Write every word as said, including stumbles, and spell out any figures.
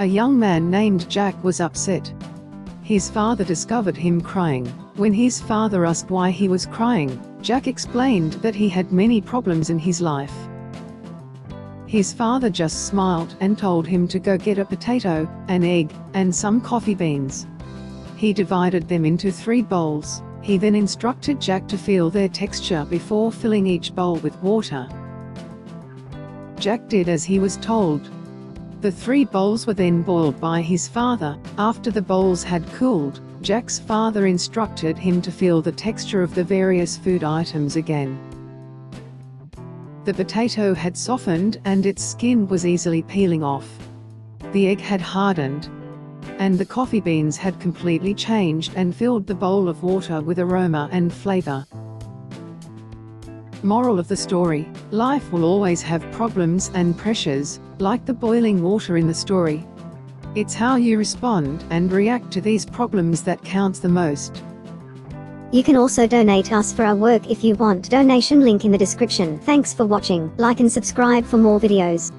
A young man named Jack was upset. His father discovered him crying. When his father asked why he was crying, Jack explained that he had many problems in his life. His father just smiled and told him to go get a potato, an egg, and some coffee beans. He divided them into three bowls. He then instructed Jack to feel their texture before filling each bowl with water. Jack did as he was told. The three bowls were then boiled by his father. After the bowls had cooled, Jack's father instructed him to feel the texture of the various food items again. The potato had softened and its skin was easily peeling off. The egg had hardened, and the coffee beans had completely changed and filled the bowl of water with aroma and flavor. Moral of the story: life will always have problems and pressures, like the boiling water in the story. It's how you respond and react to these problems that counts the most. You can also donate us for our work if you want. Donation link in the description. Thanks for watching. Like and subscribe for more videos.